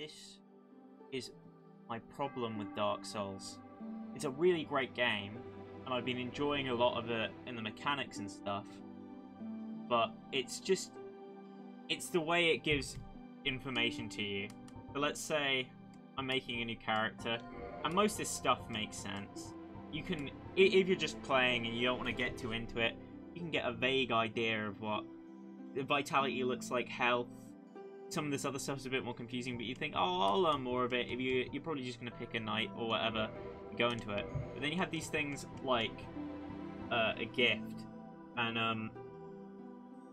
This is my problem with Dark Souls. It's a really great game, and I've been enjoying a lot of it and the mechanics and stuff, but it's just, it's the way it gives information to you. So let's say I'm making a new character, and most of this stuff makes sense. You can, if you're just playing and you don't want to get too into it, you can get a vague idea of what the vitality looks like, health. Some of this other stuff's a bit more confusing, but you think, oh, I'll learn more of it. If you're probably just going to pick a knight or whatever and go into it. But then you have these things like a gift, and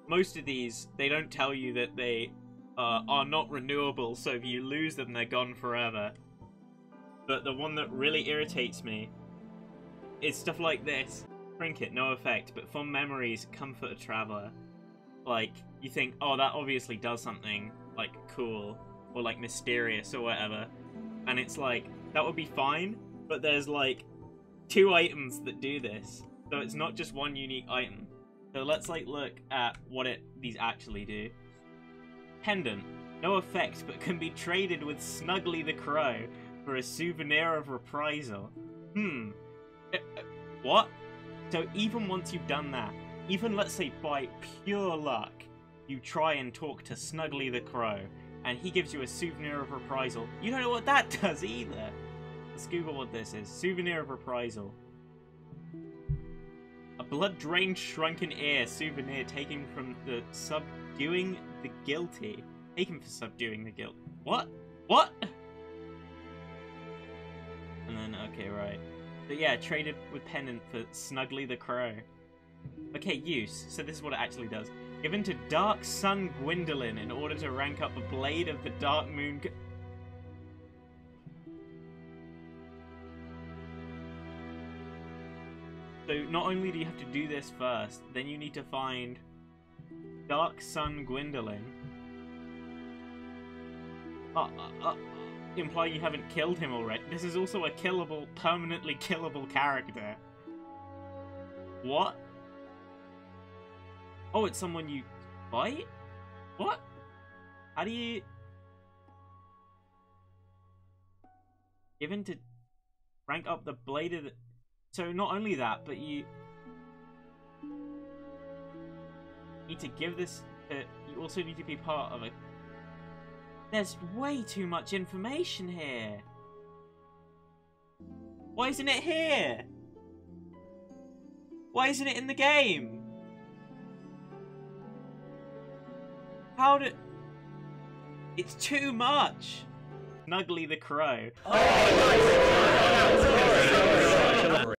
most of these, they don't tell you that they are not renewable, so if you lose them, they're gone forever. But the one that really irritates me is stuff like this. Trinket, no effect, but fond memories comfort a traveller. Like, you think, oh, that obviously does something, like, cool, or, like, mysterious, or whatever. And it's like, that would be fine, but there's, like, 2 items that do this. So it's not just one unique item. So let's, like, look at what these actually do. Pendant. No effect, but can be traded with Snuggly the Crow for a souvenir of reprisal. What? So even once you've done that, even, let's say, by pure luck, you try and talk to Snuggly the Crow, and he gives you a souvenir of reprisal. You don't know what that does either. Let's Google what this is. Souvenir of reprisal. A blood-drained, shrunken heir souvenir taken from the subduing the guilty. Taken for subduing the guilty. What? What? And then, okay, right. But yeah, traded with pendant for Snuggly the Crow. Okay, use. So this is what it actually does. Given to Dark Sun Gwyndolin in order to rank up the Blade of the Dark Moon. So not only do you have to do this first, then you need to find Dark Sun Gwyndolin. Imply you haven't killed him already. This is also a killable, permanently killable character. What? Oh, it's someone you fight? What? How do you... Given to rank up the blade of the... So not only that, but you need to give this... you also need to be part of a... There's way too much information here. Why isn't it here? Why isn't it in the game? How do... It's too much! Snuggly the Crow. Oh, nice.